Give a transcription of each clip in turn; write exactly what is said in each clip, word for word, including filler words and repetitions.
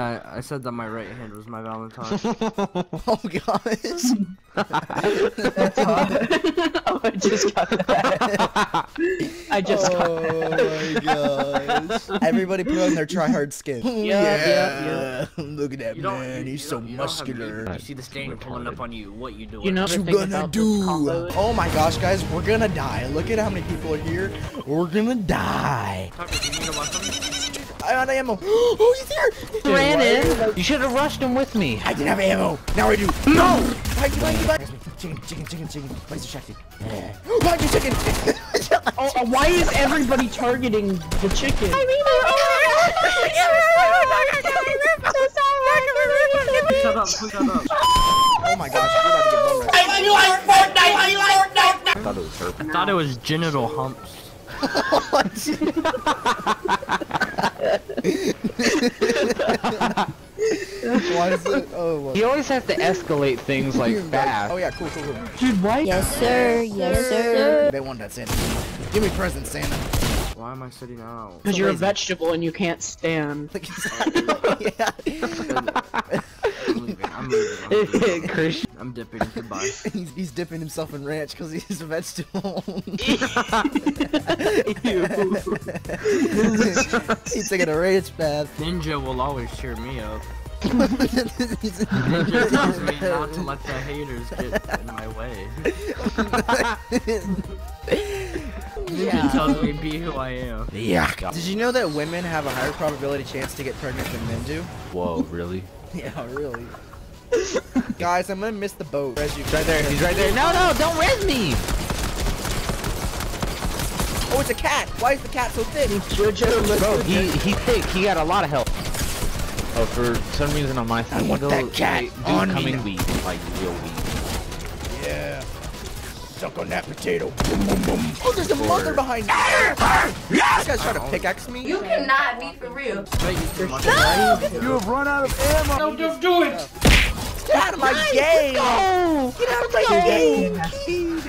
Yeah, I said that my right hand was my Valentine. Oh gosh. That's hot. Oh, I just got that. I just oh, got that. Oh my gosh. Everybody put on their tryhard skin. Yeah, yeah, yeah. Look at that you man, you, he's you so you muscular. Have, you see the stain pulling up on you, what you doing? You know what you gonna do? Oh my gosh, guys, we're gonna die. Look at how many people are here. We're gonna die. Tucker, do you need to watch something? I'm out of ammo. Oh, he's there! Dude, ran in. You should have rushed him with me. I didn't have ammo. Now I do. No! Fight, fight, fight. Chicken, chicken, chicken, chicken. Why is the chicken? Why is the chicken? Oh, uh, why is everybody targeting the chicken? I mean, oh, shut up, shut up. Oh my gosh, we're about to get bummed. I like Fortnite. I like Fortnite. I thought it was her. I thought it was genital humps. Why is it? Oh, what? You always have to escalate things like fast. Oh yeah, cool, cool, cool. Dude, why? Yes sir, yes sir. They want that Santa. Give me presents, Santa. Why am I sitting out? Because you're a vegetable and you can't stand. Yeah. I'm leaving. I'm leaving. Christian. I'm dipping. Goodbye. He's, he's dipping himself in ranch because he's a vegetable. He's taking a ranch bath. Ninja will always cheer me up. Ninja tells me not to let the haters get in my way. Ninja yeah. tells me be who I am. Yeah. Did you know that women have a higher probability chance to get pregnant than men do? Whoa, really? Yeah, really. Guys, I'm gonna miss the boat. He's right there. He's right there. No, no, don't res me. Oh, it's a cat. Why is the cat so thin? Bro, he he's thick. He got a lot of help. Oh, for some reason on my side. I want that cat on me. Weed, like real weed. Yeah. Suck on that potato. Boom, boom, boom. Oh, there's a mother behind me. This guy's trying to pickaxe me. You cannot be for real. No! You have run out of ammo. No, don't do it. Get out of my nice, game! Go. Get out of my go. game!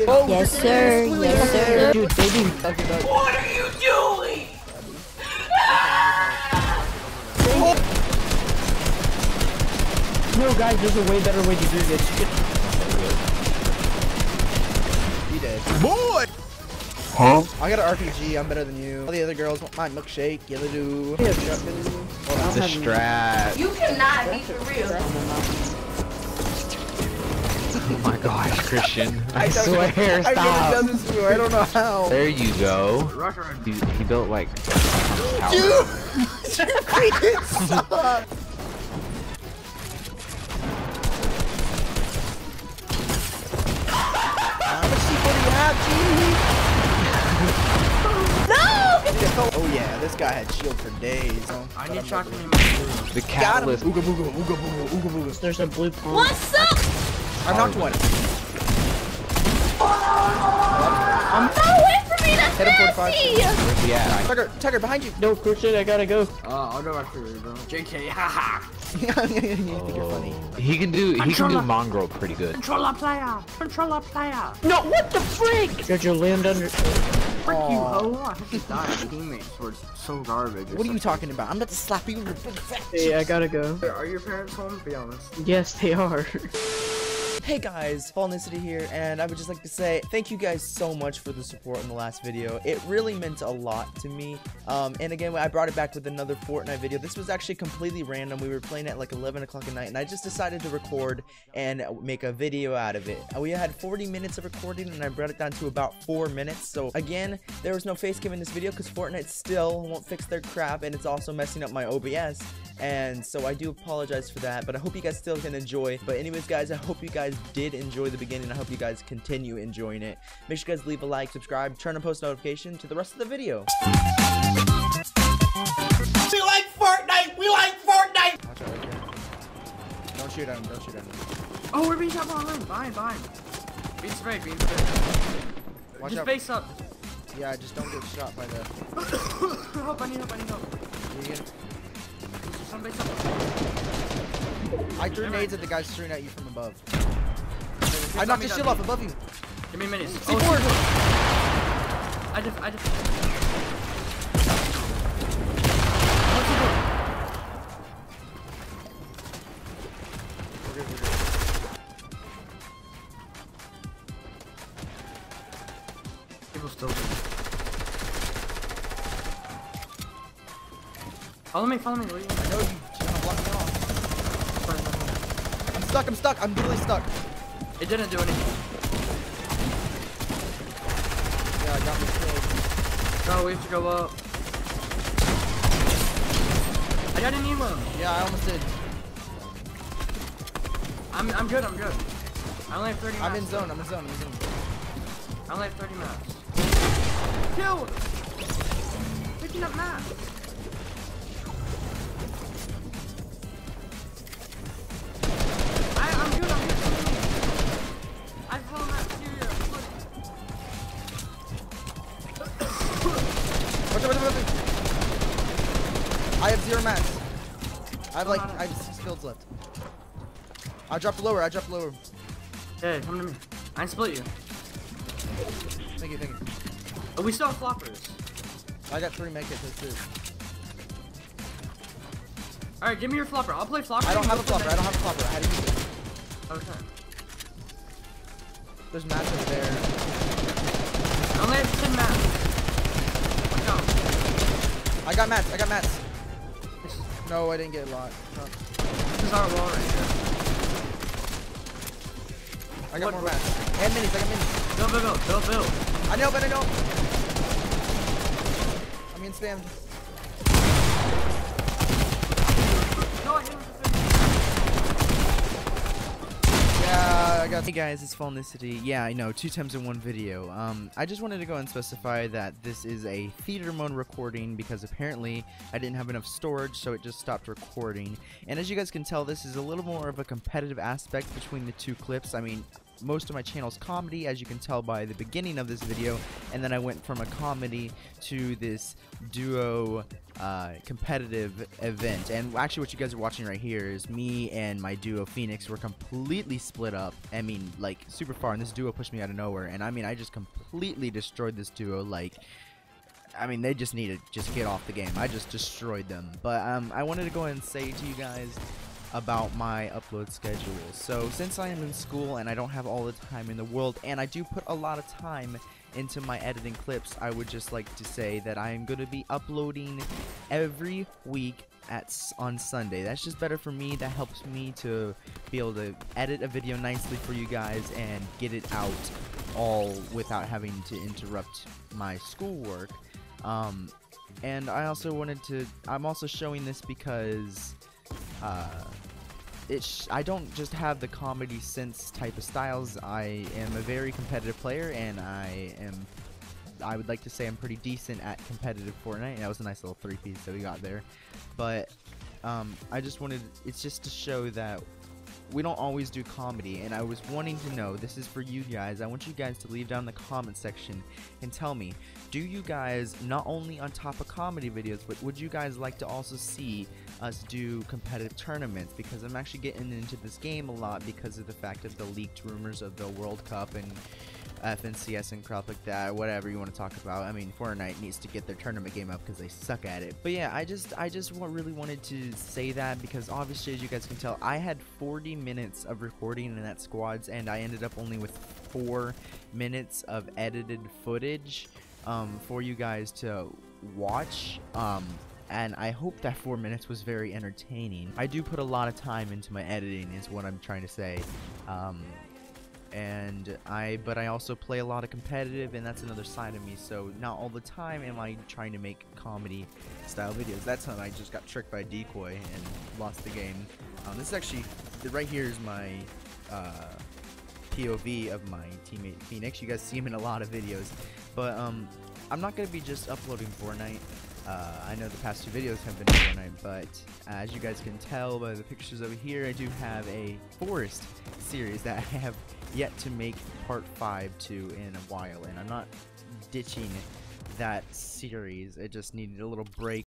Oh, yes sir, yes sir. Dude, baby. What are you doing? Oh. No guys, there's a way better way to do this. He did. Boy! Huh? I got an R P G, I'm better than you. All the other girls want my milkshake, yellow do. Yeah, well, the strat. You cannot be for real. Oh my gosh, Christian. I, I swear, I, stop. I've never done this before, I don't know how. There you go. He, he built like... Dude! It sucks! How much people do you have, G? No! Oh yeah, this guy had shield for days. So I need chocolate in my food. The catalyst. Ooga booga, ooga booga, ooga booga. There's a blue pump. What's up? I knocked one. Oh, I'm no way for me, that's nasty! Yeah, Tucker, Tucker, behind you! No, Christian, I gotta go. Uh, I'll go after you, bro. J K, haha! You think you're funny. He can do, he can do mongrel pretty good. Control our player! Control our player! No, what the frick? Did you land under... Frick you, oh, I have to die. My teammates were so garbage. What are you talking about? I'm about to slap you in your big fat cheeks. Hey, I gotta go. Are your parents home? Be honest. Yes, they are. Hey guys, Falnicity here, and I would just like to say thank you guys so much for the support in the last video. It really meant a lot to me. Um, and again, I brought it back with another Fortnite video. This was actually completely random. We were playing at like eleven o'clock at night, and I just decided to record and make a video out of it. We had forty minutes of recording, and I brought it down to about four minutes. So again, there was no facecam in this video because Fortnite still won't fix their crap, and it's also messing up my O B S. And so I do apologize for that, but I hope you guys still can enjoy. But anyways, guys, I hope you guys did enjoy the beginning. I hope you guys continue enjoying it. Make sure you guys leave a like, subscribe, turn on post notification to the rest of the video. We like Fortnite! We like Fortnite! Watch out right here. Don't shoot at him, don't shoot at him. Oh, we're being shot behind him. Behind, behind. Be spray, be spray. Just face up. Yeah, just don't get shot by the... Help, I need help, I need help. You get... Somebody, somebody. I threw nades at the guy shooting at you from above. I knocked his shield off above you. Give me a minute. C four. Oh, I just, I just. We're good, we're good. People still do. Follow me, follow me. What are you doing? I know you're gonna block me off. I'm stuck, I'm stuck, I'm literally stuck. It didn't do anything. Yeah, I got me killed. No, we have to go up. I got an emo. Yeah, I almost did. I'm I'm good, I'm good. I only have thirty maps. I'm in zone, I'm in zone, I'm in zone. I only have thirty maps. Kill! Picking up maps! I, I'm good, I'm good, I'm good. I follow maps here. Watch out, watch out, watch out. I have zero mats. I have like, I have six kills left. I dropped lower, I dropped lower. Hey, come to me. I can split you. Thank you, thank you. Oh, we still have floppers. I got three make it, that's it. Alright, give me your flopper. I'll play flopper. I don't have a flopper, I don't have a flopper. I had to use it. Okay. There's mats over there. I only have ten mats. I got mats, I got mats. No, I didn't get a lot. No. This is our wall right here. I got what? More mats. And minis, I got minis. Build, build, build, build, build. I know, but I know. I'm getting spammed. No, I didn't. Yeah, I got. Hey guys, it's Falnicity. Yeah, I know, two times in one video. Um, I just wanted to go and specify that this is a theater mode recording because apparently I didn't have enough storage, so it just stopped recording. And as you guys can tell, this is a little more of a competitive aspect between the two clips. I mean, most of my channel's comedy, as you can tell by the beginning of this video, and then I went from a comedy to this duo uh, competitive event. And actually what you guys are watching right here is me and my duo Phoenix were completely split up. I mean, like, super far, and this duo pushed me out of nowhere, and I mean, I just completely destroyed this duo. Like, I mean, they just need to just get off the game. I just destroyed them. But um, I wanted to go ahead and say to you guys about my upload schedule. So since I am in school and I don't have all the time in the world, and I do put a lot of time into my editing clips, I would just like to say that I am going to be uploading every week at on Sunday. That's just better for me. That helps me to be able to edit a video nicely for you guys and get it out all without having to interrupt my schoolwork. Um, and I also wanted to, I'm also showing this because Uh, it sh I don't just have the comedy sense type of styles. I am a very competitive player, and I am, I would like to say I'm pretty decent at competitive Fortnite. And that was a nice little three-piece that we got there. But um, I just wanted, it's just to show that we don't always do comedy, and I was wanting to know, this is for you guys, I want you guys to leave down in the comment section and tell me, do you guys, not only on top of comedy videos, but would you guys like to also see us do competitive tournaments? Because I'm actually getting into this game a lot because of the fact of the leaked rumors of the World Cup and F N C S and crap like that, whatever you want to talk about. I mean, Fortnite needs to get their tournament game up because they suck at it. But yeah, I just I just really wanted to say that because obviously, as you guys can tell, I had forty minutes of recording in that squads, and I ended up only with four minutes of edited footage um, for you guys to watch. Um, and I hope that four minutes was very entertaining. I do put a lot of time into my editing, is what I'm trying to say. Um, and I but I also play a lot of competitive, and that's another side of me, so not all the time am I trying to make comedy style videos. That's how I just got tricked by a decoy and lost the game. Um, this is actually, right here is my uh, P O V of my teammate Phoenix. You guys see him in a lot of videos, but um, I'm not going to be just uploading Fortnite. Uh, I know the past two videos have been Fortnite, but as you guys can tell by the pictures over here, I do have a forest series that I have yet to make part five to in a while, and I'm not ditching that series. I just needed a little break